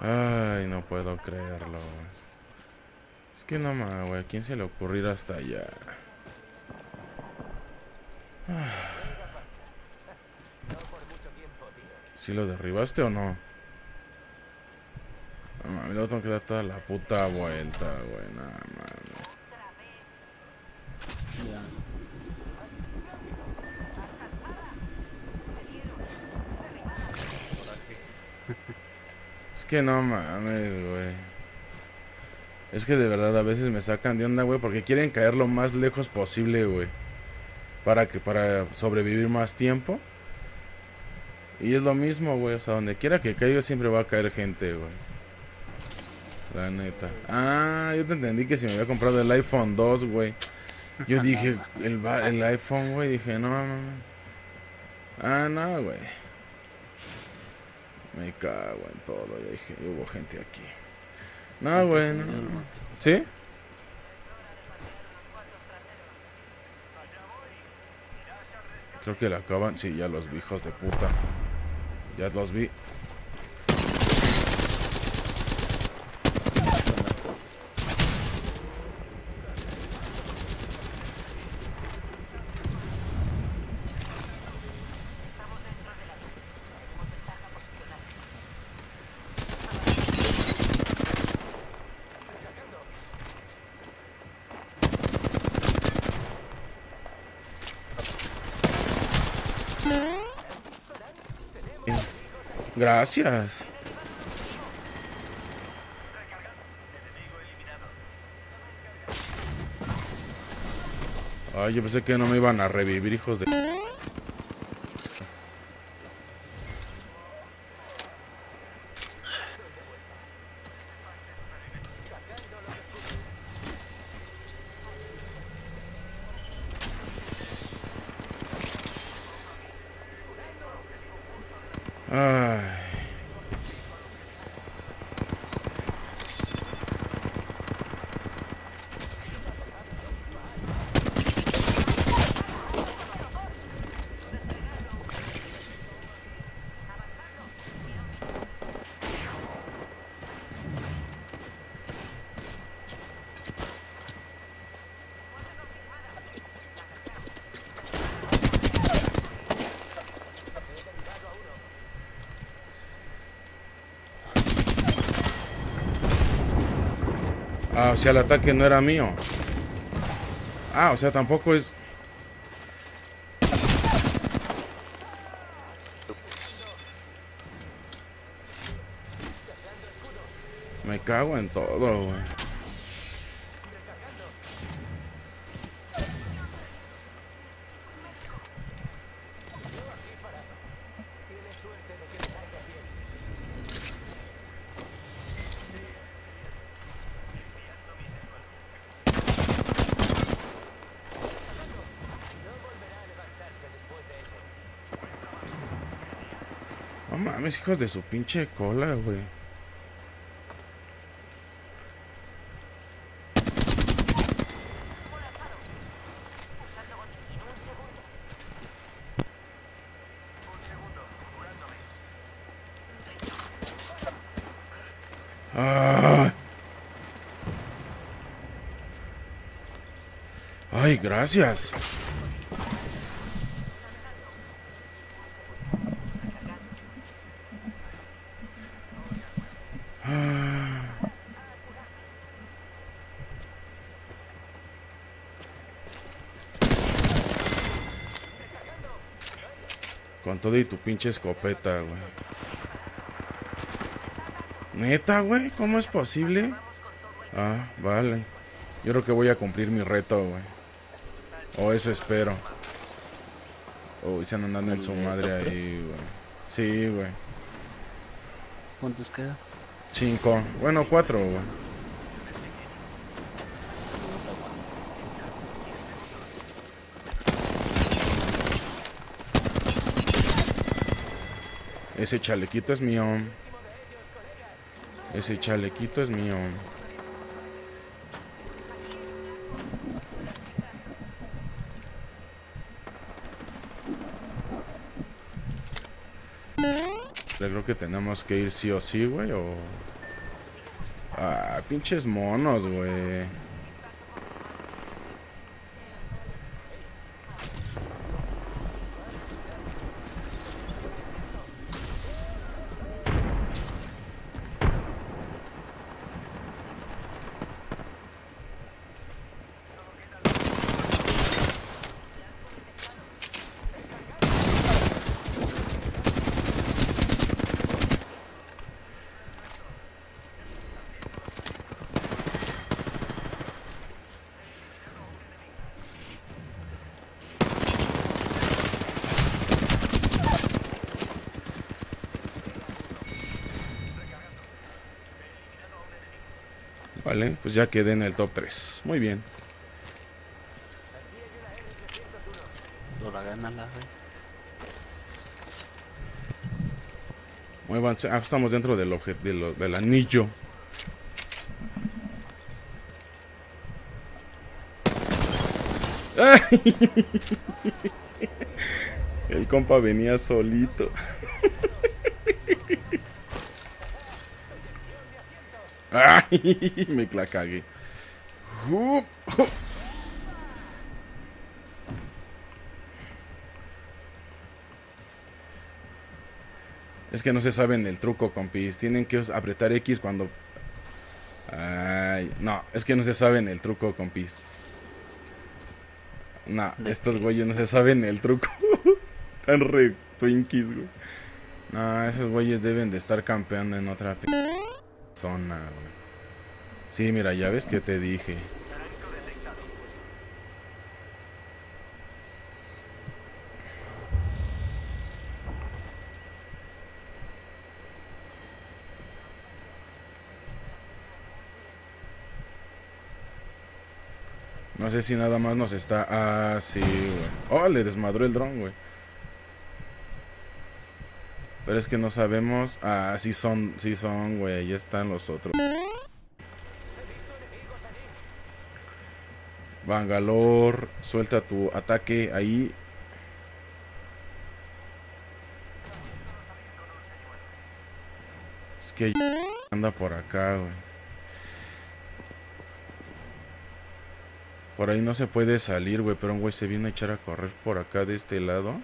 Ay, no puedo creerlo. Es que no mames, güey. ¿A quién se le ocurrió ir hasta allá? ¿Sí lo derribaste o no? No mames, luego tengo que dar toda la puta vuelta, güey. No mames. Es que no mames, güey. Es que de verdad a veces me sacan de onda, güey, porque quieren caer lo más lejos posible, güey, para sobrevivir más tiempo. Y es lo mismo, güey, o sea, donde quiera que caiga siempre va a caer gente, güey. La neta. Ah, yo te entendí que si me había comprado el iPhone 2, güey. Yo dije, el iPhone, güey, dije, no mames. Ah, no, güey. Me cago en todo, ya dije, hubo gente aquí. No, güey, no. ¿Sí? Creo que la acaban. Sí, ya los vi, hijos de puta. Ya los vi. Gracias. Ay, yo pensé que no me iban a revivir, hijos de... Ah, o sea, el ataque no era mío. Ah, o sea, tampoco es... Me cago en todo, güey. Mames, hijos de su pinche cola, güey. Ah. Ay, gracias. Con todo y tu pinche escopeta, güey. ¿Neta, güey? ¿Cómo es posible? Ah, vale. Yo creo que voy a cumplir mi reto, güey. O eso espero. Uy, se andan dando en su madre ahí, güey. Sí, güey. ¿Cuántos quedan? 5. Bueno, 4, güey. Ese chalequito es mío. Ese chalequito es mío. Yo creo que tenemos que ir sí o sí, güey, o... Ah, pinches monos, güey. Vale, pues ya quedé en el top 3. Muy bien. Muévanse. Ah, estamos dentro del objeto del anillo. ¡Ay! El compa venía solito. ¡Ay! Me la cagué. Es que no se saben el truco, compis. Tienen que apretar X cuando... Ay, no, es que no se saben el truco, compis. No, estos güeyes no se saben el truco. Tan re twinkies, güey. No, esos güeyes deben de estar campeando en otra... zona, güey. Sí, mira, ya ves que te dije. No sé si nada más nos está... Ah, sí, güey. Oh, le desmadró el dron, güey. Pero es que no sabemos... Ah, sí son, güey. Ahí están los otros. Bangalore, suelta tu ataque ahí. Es que anda por acá, güey. Por ahí no se puede salir, güey. Pero un güey se viene a echar a correr por acá de este lado.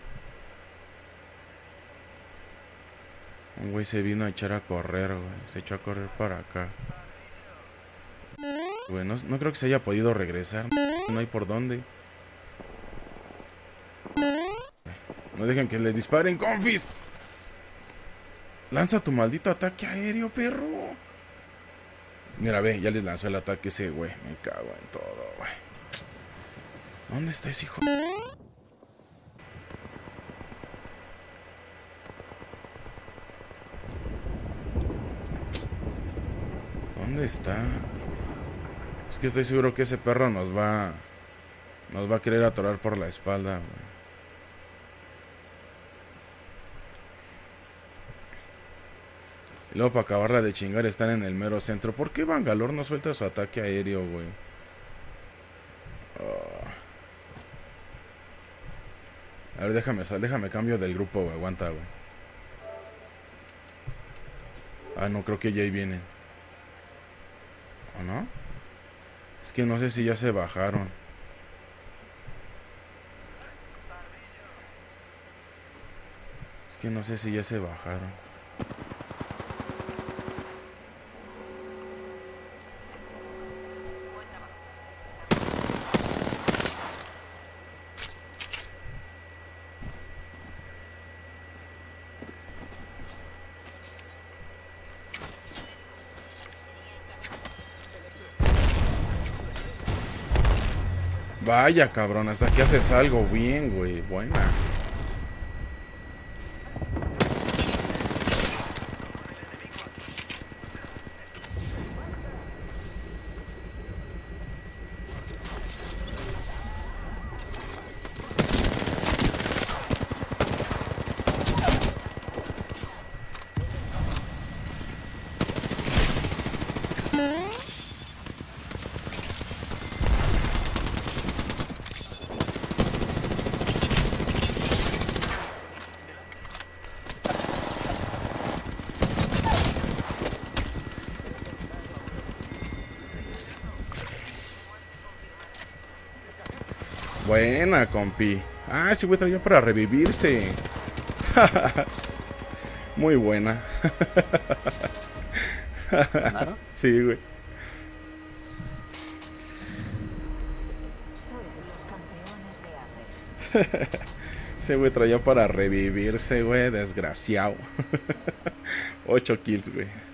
Un güey se vino a echar a correr, güey. Se echó a correr para acá. Güey, no creo que se haya podido regresar. No hay por dónde. No dejen que les disparen, confis. Lanza tu maldito ataque aéreo, perro. Mira, ve, ya les lanzó el ataque ese, güey. Me cago en todo, güey. ¿Dónde está ese hijo? ¿Dónde está? Es que estoy seguro que ese perro nos va a querer atorar por la espalda, güey. Y luego para acabarla de chingar están en el mero centro. ¿Por qué Bangalore no suelta su ataque aéreo, güey? Oh. A ver, déjame cambio del grupo, güey. Aguanta, güey. Ah, no, creo que ya ahí vienen. ¿O no? Es que no sé si ya se bajaron. Es que no sé si ya se bajaron. Vaya, cabrón, hasta que haces algo bien, güey. Buena. buena, compi. Ah, sí, güey, traía para revivirse. Muy buena. Sí, güey. Ese güey traía para revivirse, güey, desgraciado. 8 kills, güey.